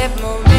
hypnosis.